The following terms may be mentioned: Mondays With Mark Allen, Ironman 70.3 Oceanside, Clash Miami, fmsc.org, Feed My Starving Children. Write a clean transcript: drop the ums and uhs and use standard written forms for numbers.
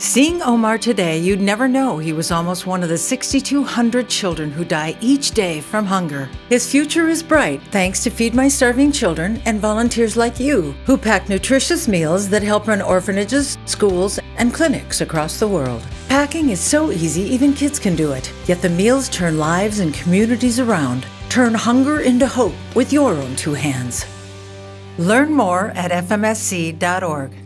Seeing Omar today, you'd never know he was almost one of the 6,200 children who die each day from hunger. His future is bright thanks to Feed My Starving Children and volunteers like you who pack nutritious meals that help run orphanages, schools, and clinics across the world. Packing is so easy, even kids can do it. Yet the meals turn lives and communities around. Turn hunger into hope with your own two hands. Learn more at fmsc.org.